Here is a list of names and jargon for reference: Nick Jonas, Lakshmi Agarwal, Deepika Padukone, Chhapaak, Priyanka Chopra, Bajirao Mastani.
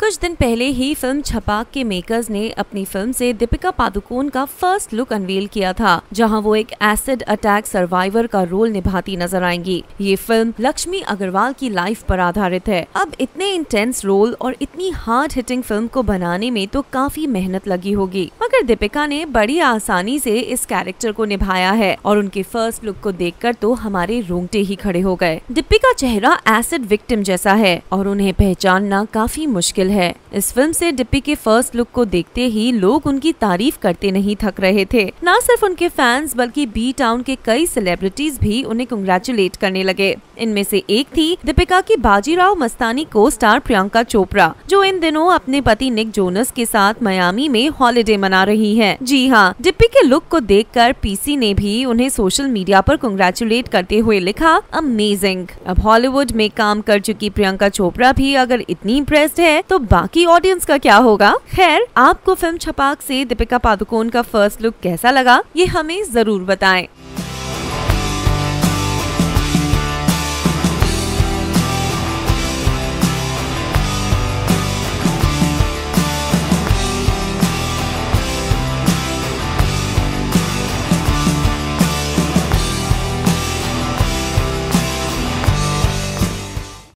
कुछ दिन पहले ही फिल्म छपाक के मेकर्स ने अपनी फिल्म से दीपिका पादुकोण का फर्स्ट लुक अनवील किया था, जहां वो एक एसिड अटैक सर्वाइवर का रोल निभाती नजर आएंगी। ये फिल्म लक्ष्मी अग्रवाल की लाइफ पर आधारित है। अब इतने इंटेंस रोल और इतनी हार्ड हिटिंग फिल्म को बनाने में तो काफी मेहनत लगी होगी, मगर दीपिका ने बड़ी आसानी से इस कैरेक्टर को निभाया है और उनके फर्स्ट लुक को देख कर तो हमारे रोंगटे ही खड़े हो गए। दीपिका चेहरा एसिड विक्टिम जैसा है और उन्हें पहचानना काफी मुश्किल है। इस फिल्म से दीपिका के फर्स्ट लुक को देखते ही लोग उनकी तारीफ करते नहीं थक रहे थे। न सिर्फ उनके फैंस बल्कि बी टाउन के कई सेलिब्रिटीज भी उन्हें कंग्रेचुलेट करने लगे। इनमें से एक थी दीपिका की बाजीराव मस्तानी को स्टार प्रियंका चोपड़ा, जो इन दिनों अपने पति निक जोनस के साथ मियामी में हॉलीडे मना रही हैं। जी हाँ, दीपिका के लुक को देखकर पीसी ने भी उन्हें सोशल मीडिया पर कंग्रेचुलेट करते हुए लिखा, अमेजिंग। अब हॉलीवुड में काम कर चुकी प्रियंका चोपड़ा भी अगर इतनी इम्प्रेस्ड है तो बाकी ऑडियंस का क्या होगा। खैर, आपको फिल्म छपाक से दीपिका पादुकोण का फर्स्ट लुक कैसा लगा, ये हमें जरूर बताएं।